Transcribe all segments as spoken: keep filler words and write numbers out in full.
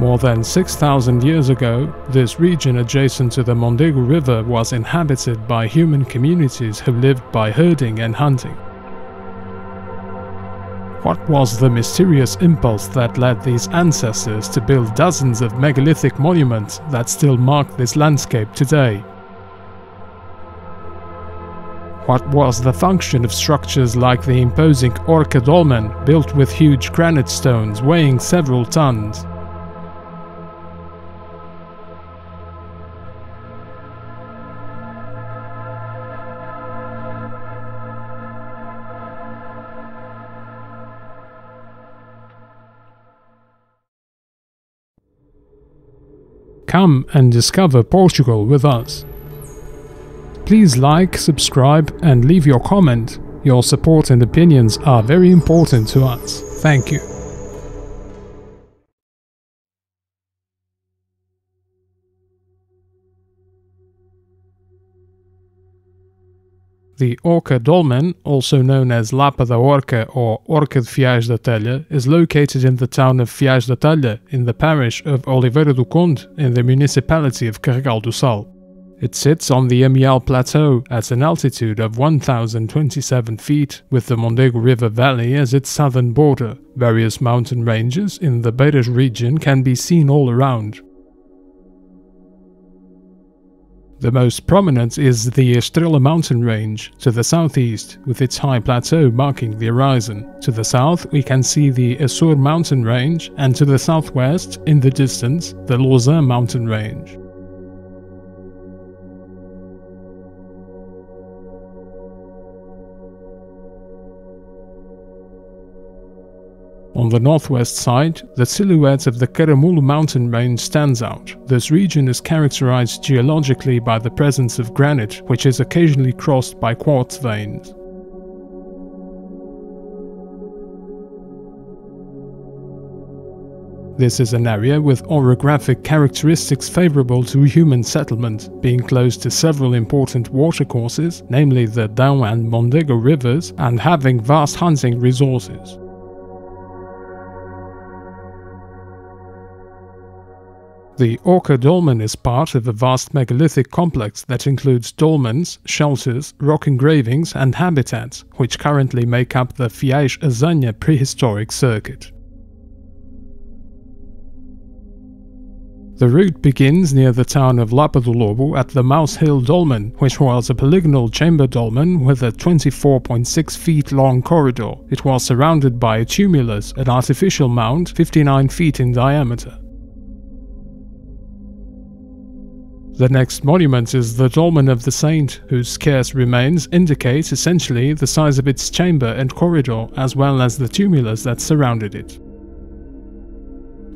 More than six thousand years ago, this region adjacent to the Mondego River was inhabited by human communities who lived by herding and hunting. What was the mysterious impulse that led these ancestors to build dozens of megalithic monuments that still mark this landscape today? What was the function of structures like the imposing Orca Dolmen, built with huge granite stones weighing several tons? Come and discover Portugal with us. Please like, subscribe, and leave your comment. Your support and opinions are very important to us. Thank you. The Orca Dolmen, also known as Lapa da Orca or Orca de Fiais da Talha, is located in the town of Fiais da Talha in the parish of Oliveira do Conde in the municipality of Carregal do Sal. It sits on the Ameal Plateau at an altitude of one thousand twenty-seven feet, with the Mondego River Valley as its southern border. Various mountain ranges in the Beiras region can be seen all around. The most prominent is the Estrela Mountain Range, to the southeast, with its high plateau marking the horizon. To the south, we can see the Esur Mountain Range, and to the southwest, in the distance, the Lausanne Mountain Range. On the northwest side, the silhouette of the Caramulo mountain range stands out. This region is characterized geologically by the presence of granite, which is occasionally crossed by quartz veins. This is an area with orographic characteristics favorable to human settlement, being close to several important watercourses, namely the Dao and Mondego rivers, and having vast hunting resources. The Orca Dolmen is part of a vast megalithic complex that includes dolmens, shelters, rock engravings and habitats, which currently make up the Fiais/Azenha Prehistoric Circuit. The route begins near the town of Lapa do Lobo at the Mouse Hill Dolmen, which was a polygonal chamber dolmen with a twenty-four point six feet long corridor. It was surrounded by a tumulus, an artificial mound fifty-nine feet in diameter. The next monument is the Dolmen of the Saint, whose scarce remains indicate essentially the size of its chamber and corridor, as well as the tumulus that surrounded it.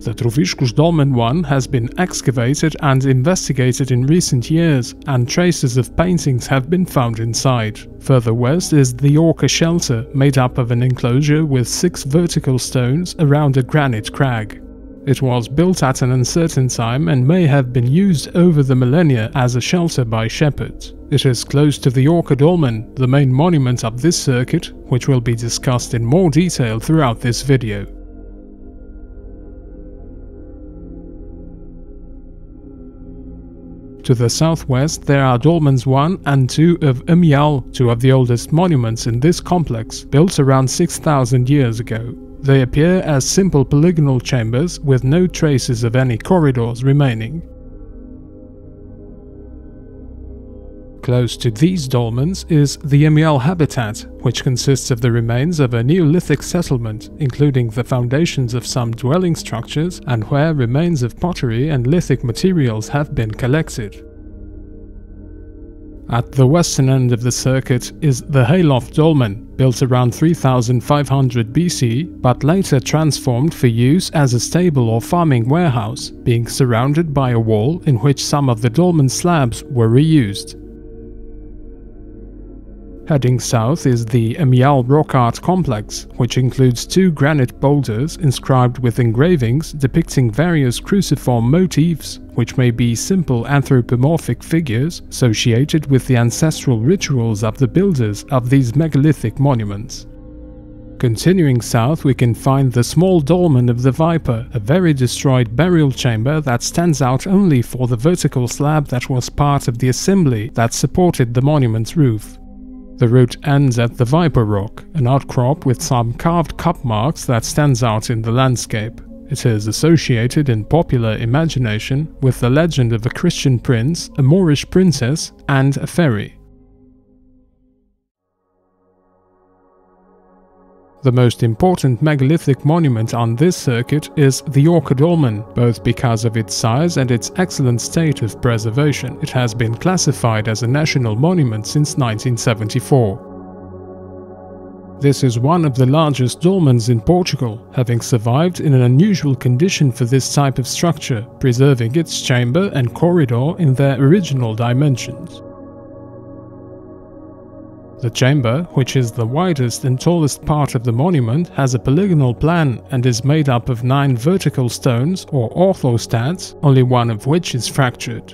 The Trovisco's Dolmen one has been excavated and investigated in recent years, and traces of paintings have been found inside. Further west is the Orca shelter, made up of an enclosure with six vertical stones around a granite crag. It was built at an uncertain time and may have been used over the millennia as a shelter by shepherds. It is close to the Orca Dolmen, the main monument up this circuit, which will be discussed in more detail throughout this video. To the southwest, there are Dolmens one and two of Umyal, two of the oldest monuments in this complex, built around six thousand years ago. They appear as simple polygonal chambers with no traces of any corridors remaining. Close to these dolmens is the Umyal habitat, which consists of the remains of a Neolithic settlement, including the foundations of some dwelling structures and where remains of pottery and lithic materials have been collected. At the western end of the circuit is the Hayloft Dolmen, built around three thousand five hundred B C, but later transformed for use as a stable or farming warehouse, being surrounded by a wall in which some of the dolmen slabs were reused. Heading south is the Ameal Rock Art Complex, which includes two granite boulders inscribed with engravings depicting various cruciform motifs, which may be simple anthropomorphic figures associated with the ancestral rituals of the builders of these megalithic monuments. Continuing south, we can find the Small Dolmen of the Viper, a very destroyed burial chamber that stands out only for the vertical slab that was part of the assembly that supported the monument's roof. The route ends at the Viper Rock, an outcrop with some carved cup marks that stands out in the landscape. It is associated in popular imagination with the legend of a Christian prince, a Moorish princess, and a fairy. The most important megalithic monument on this circuit is the Orca Dolmen, both because of its size and its excellent state of preservation. It has been classified as a national monument since nineteen seventy-four. This is one of the largest dolmens in Portugal, having survived in an unusual condition for this type of structure, preserving its chamber and corridor in their original dimensions. The chamber, which is the widest and tallest part of the monument, has a polygonal plan and is made up of nine vertical stones or orthostats, only one of which is fractured.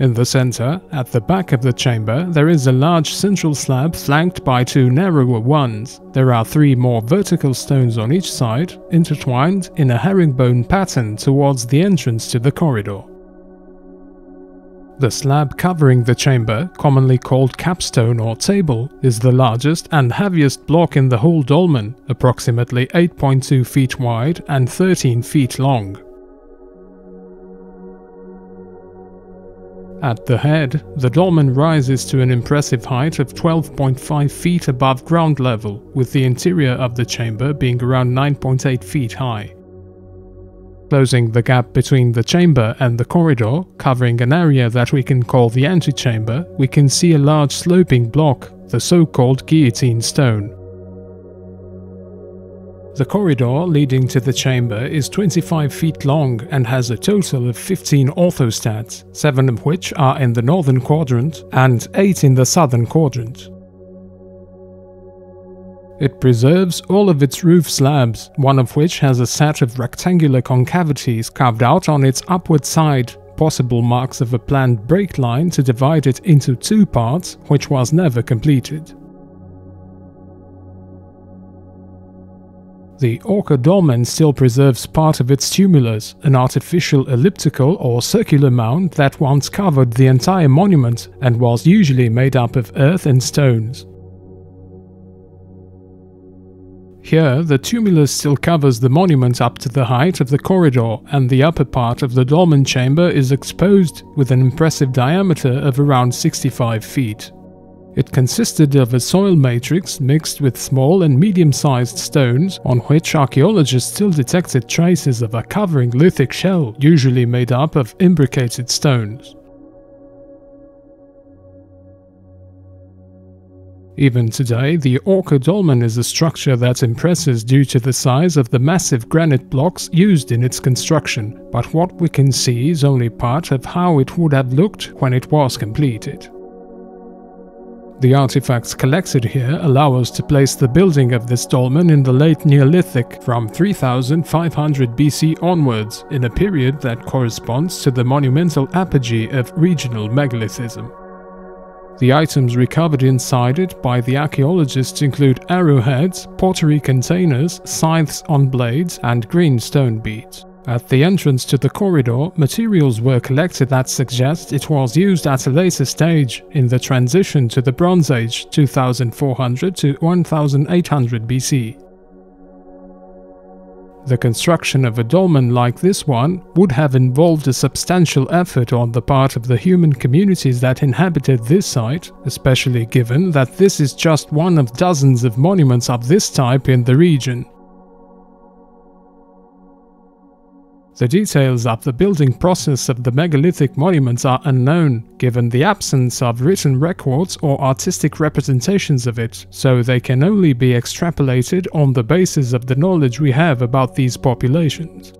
In the center, at the back of the chamber, there is a large central slab flanked by two narrower ones. There are three more vertical stones on each side, intertwined in a herringbone pattern towards the entrance to the corridor. The slab covering the chamber, commonly called capstone or table, is the largest and heaviest block in the whole dolmen, approximately eight point two feet wide and thirteen feet long. At the head, the dolmen rises to an impressive height of twelve point five feet above ground level, with the interior of the chamber being around nine point eight feet high. Closing the gap between the chamber and the corridor, covering an area that we can call the antechamber, we can see a large sloping block, the so-called guillotine stone. The corridor leading to the chamber is twenty-five feet long and has a total of fifteen orthostats, seven of which are in the northern quadrant and eight in the southern quadrant. It preserves all of its roof slabs, one of which has a set of rectangular concavities carved out on its upward side, possible marks of a planned break line to divide it into two parts, which was never completed. The Orca Dolmen still preserves part of its tumulus, an artificial elliptical or circular mound that once covered the entire monument and was usually made up of earth and stones. Here, the tumulus still covers the monument up to the height of the corridor, and the upper part of the dolmen chamber is exposed with an impressive diameter of around sixty-five feet. It consisted of a soil matrix mixed with small and medium-sized stones, on which archaeologists still detected traces of a covering lithic shell, usually made up of imbricated stones. Even today, the Orca Dolmen is a structure that impresses due to the size of the massive granite blocks used in its construction, but what we can see is only part of how it would have looked when it was completed. The artifacts collected here allow us to place the building of this dolmen in the late Neolithic, from three thousand five hundred B C onwards, in a period that corresponds to the monumental apogee of regional megalithism. The items recovered inside it by the archaeologists include arrowheads, pottery containers, scythes on blades, and green stone beads. At the entrance to the corridor, materials were collected that suggest it was used at a later stage, in the transition to the Bronze Age, two thousand four hundred to one thousand eight hundred B C. The construction of a dolmen like this one would have involved a substantial effort on the part of the human communities that inhabited this site, especially given that this is just one of dozens of monuments of this type in the region. The details of the building process of the megalithic monuments are unknown, given the absence of written records or artistic representations of it, so they can only be extrapolated on the basis of the knowledge we have about these populations.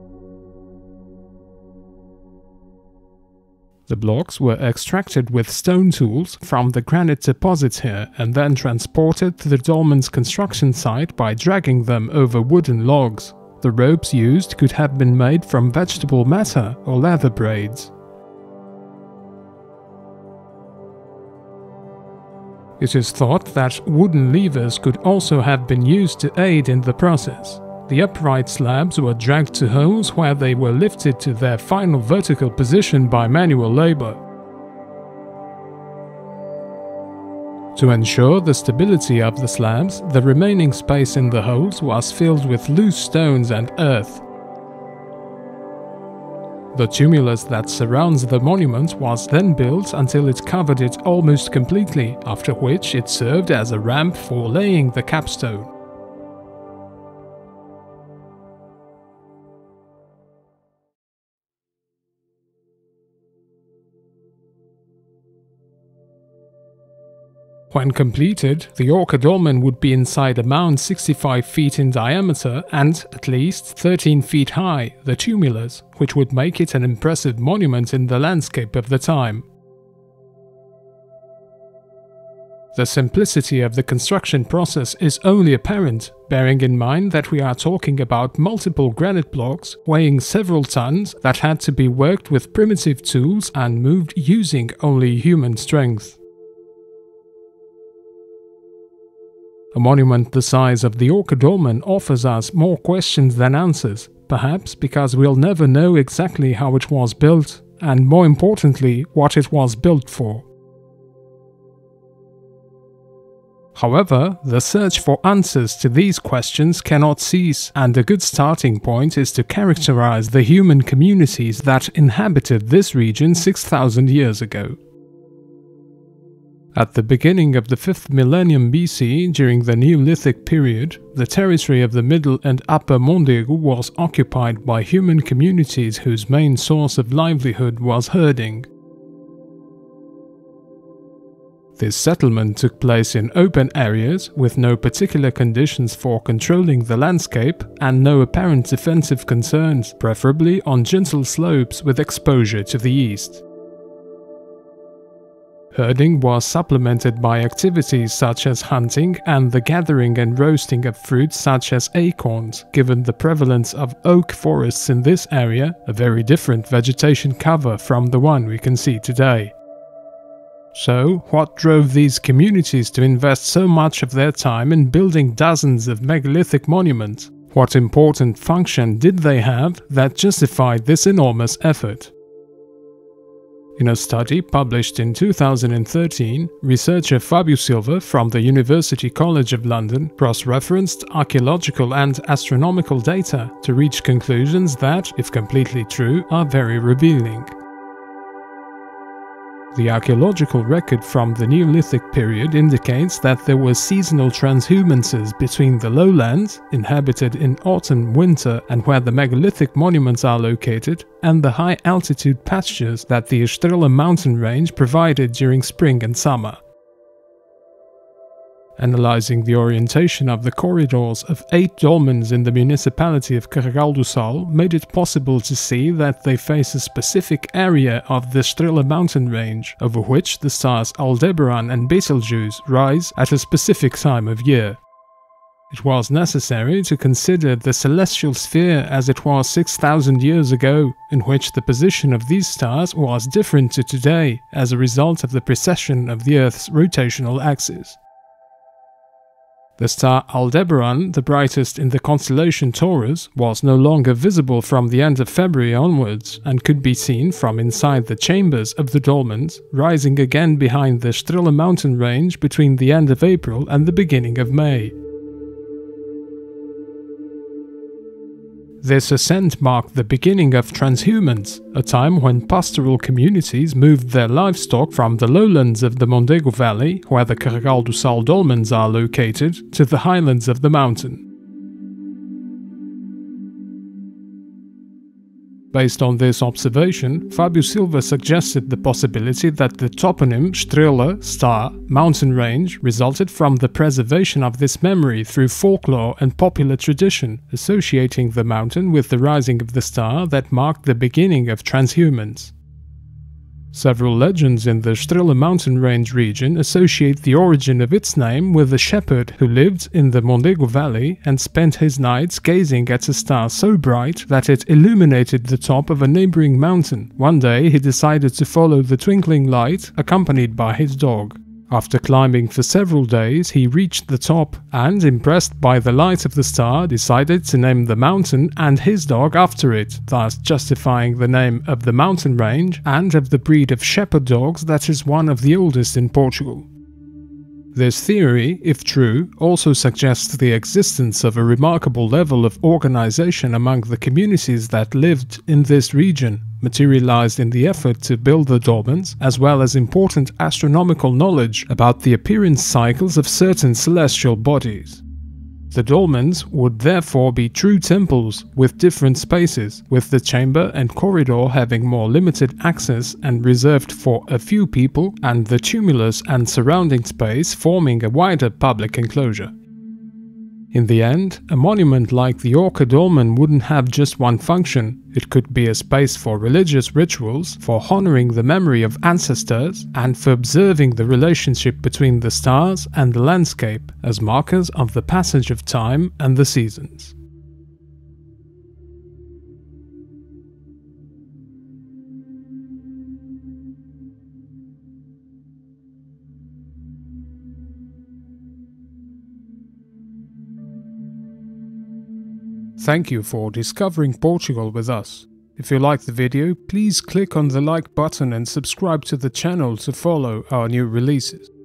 The blocks were extracted with stone tools from the granite deposits here and then transported to the dolmen's construction site by dragging them over wooden logs. The ropes used could have been made from vegetable matter or leather braids. It is thought that wooden levers could also have been used to aid in the process. The upright slabs were dragged to holes where they were lifted to their final vertical position by manual labor. To ensure the stability of the slabs, the remaining space in the holes was filled with loose stones and earth. The tumulus that surrounds the monument was then built until it covered it almost completely, after which it served as a ramp for laying the capstone. When completed, the Orca Dolmen would be inside a mound sixty-five feet in diameter and at least thirteen feet high, the tumulus, which would make it an impressive monument in the landscape of the time. The simplicity of the construction process is only apparent, bearing in mind that we are talking about multiple granite blocks weighing several tons that had to be worked with primitive tools and moved using only human strength. A monument the size of the Orca Dolmen offers us more questions than answers, perhaps because we'll never know exactly how it was built, and more importantly, what it was built for. However, the search for answers to these questions cannot cease, and a good starting point is to characterize the human communities that inhabited this region six thousand years ago. At the beginning of the fifth millennium B C, during the Neolithic period, the territory of the Middle and Upper Mondego was occupied by human communities whose main source of livelihood was herding. This settlement took place in open areas, with no particular conditions for controlling the landscape and no apparent defensive concerns, preferably on gentle slopes with exposure to the east. Herding was supplemented by activities such as hunting and the gathering and roasting of fruits such as acorns, given the prevalence of oak forests in this area, a very different vegetation cover from the one we can see today. So, what drove these communities to invest so much of their time in building dozens of megalithic monuments? What important function did they have that justified this enormous effort? In a study published in two thousand thirteen, researcher Fabio Silva from the University College of London cross-referenced archaeological and astronomical data to reach conclusions that, if completely true, are very revealing. The archaeological record from the Neolithic period indicates that there were seasonal transhumances between the lowlands, inhabited in autumn-winter and where the megalithic monuments are located, and the high-altitude pastures that the Estrela Mountain Range provided during spring and summer. Analyzing the orientation of the corridors of eight dolmens in the municipality of Carregal do Sal made it possible to see that they face a specific area of the Estrela mountain range, over which the stars Aldebaran and Betelgeuse rise at a specific time of year. It was necessary to consider the celestial sphere as it was six thousand years ago, in which the position of these stars was different to today as a result of the precession of the Earth's rotational axis. The star Aldebaran, the brightest in the constellation Taurus, was no longer visible from the end of February onwards and could be seen from inside the chambers of the dolmens, rising again behind the Estrela mountain range between the end of April and the beginning of May. This ascent marked the beginning of transhumance, a time when pastoral communities moved their livestock from the lowlands of the Mondego Valley, where the Carregal do Sal dolmens are located, to the highlands of the mountain. Based on this observation, Fabio Silva suggested the possibility that the toponym Estrela, star, mountain range resulted from the preservation of this memory through folklore and popular tradition, associating the mountain with the rising of the star that marked the beginning of transhumance. Several legends in the Estrela mountain range region associate the origin of its name with a shepherd who lived in the Mondego Valley and spent his nights gazing at a star so bright that it illuminated the top of a neighboring mountain. One day he decided to follow the twinkling light, accompanied by his dog. After climbing for several days, he reached the top and, impressed by the light of the star, decided to name the mountain and his dog after it, thus justifying the name of the mountain range and of the breed of shepherd dogs that is one of the oldest in Portugal. This theory, if true, also suggests the existence of a remarkable level of organization among the communities that lived in this region, materialized in the effort to build the dolmens, as well as important astronomical knowledge about the appearance cycles of certain celestial bodies. The dolmens would therefore be true temples with different spaces, with the chamber and corridor having more limited access and reserved for a few people, and the tumulus and surrounding space forming a wider public enclosure. In the end, a monument like the Orca Dolmen wouldn't have just one function. It could be a space for religious rituals, for honoring the memory of ancestors, and for observing the relationship between the stars and the landscape as markers of the passage of time and the seasons. Thank you for discovering Portugal with us. If you liked the video, please click on the like button and subscribe to the channel to follow our new releases.